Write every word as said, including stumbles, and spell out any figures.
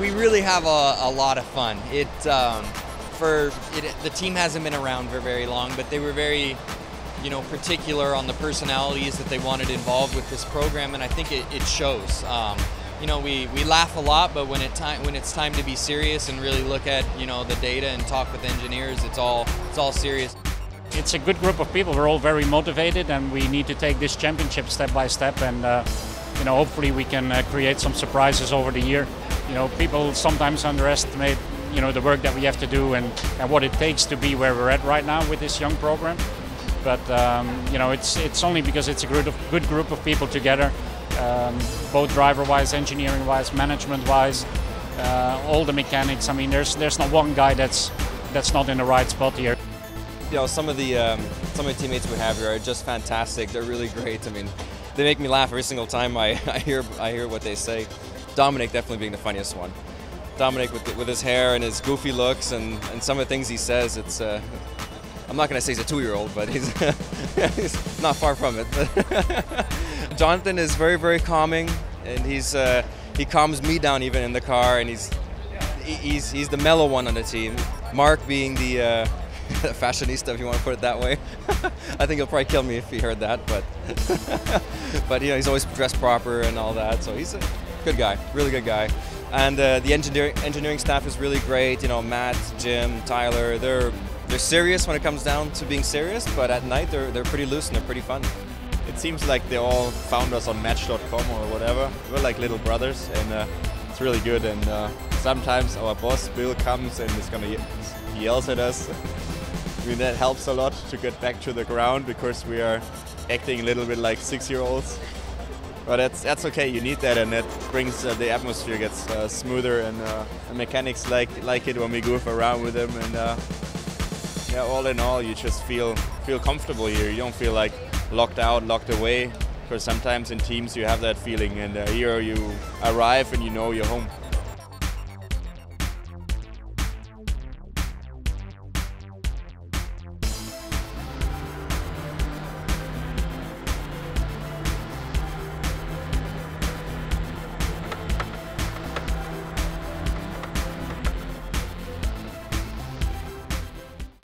we really have a, a lot of fun. It um, for it, the team hasn't been around for very long, but they were very, you know, particular on the personalities that they wanted involved with this program, and I think it, it shows. Um, you know, we, we laugh a lot, but when it time when it's time to be serious and really look at, you know, the data and talk with engineers, it's all it's all serious. It's a good group of people. We're all very motivated, and we need to take this championship step by step. And uh, you know, hopefully, we can uh, create some surprises over the year. You know, people sometimes underestimate, you know, the work that we have to do and, and what it takes to be where we're at right now with this young program. But um, you know, it's it's only because it's a good good group of people together, um, both driver-wise, engineering-wise, management-wise, uh, all the mechanics. I mean, there's there's not one guy that's that's not in the right spot here. You know, some of the um, some of the teammates we have here are just fantastic. They're really great. I mean, they make me laugh every single time I, I hear I hear what they say. Dominic definitely being the funniest one. Dominic with, the, with his hair and his goofy looks and, and some of the things he says, it's, uh, I'm not going to say he's a two-year-old, but he's, he's not far from it. Jonathan is very, very calming, and he's uh, he calms me down even in the car, and he's, he's, he's the mellow one on the team. Mark being the uh, fashionista, if you want to put it that way. I think he'll probably kill me if he heard that, but, but you know, he's always dressed proper and all that, so he's a good guy, really good guy. And uh, the engineering engineering staff is really great. You know, Matt, Jim, Tyler, they're they're serious when it comes down to being serious, but at night they're they're pretty loose and they're pretty fun. It seems like they all found us on Match dot com or whatever. We're like little brothers, and uh, it's really good. And uh, sometimes our boss Bill comes and he's gonna he yells at us. I mean, that helps a lot to get back to the ground because we are acting a little bit like six-year-olds. But that's that's okay. You need that, and that brings uh, the atmosphere gets uh, smoother, and uh, the mechanics like like it when we goof around with them. And uh, yeah, all in all, you just feel feel comfortable here. You don't feel like locked out, locked away. Because sometimes in teams you have that feeling, and uh, here you arrive and you know you're home.